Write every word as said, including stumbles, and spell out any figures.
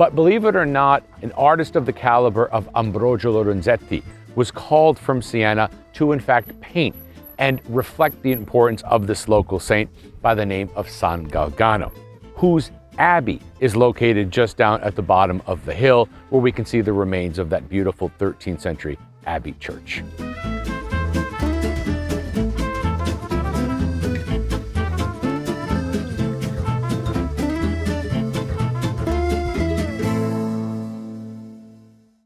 But believe it or not, an artist of the caliber of Ambrogio Lorenzetti was called from Siena to, in fact, paint and reflect the importance of this local saint by the name of San Galgano, whose abbey is located just down at the bottom of the hill, where we can see the remains of that beautiful thirteenth century abbey church.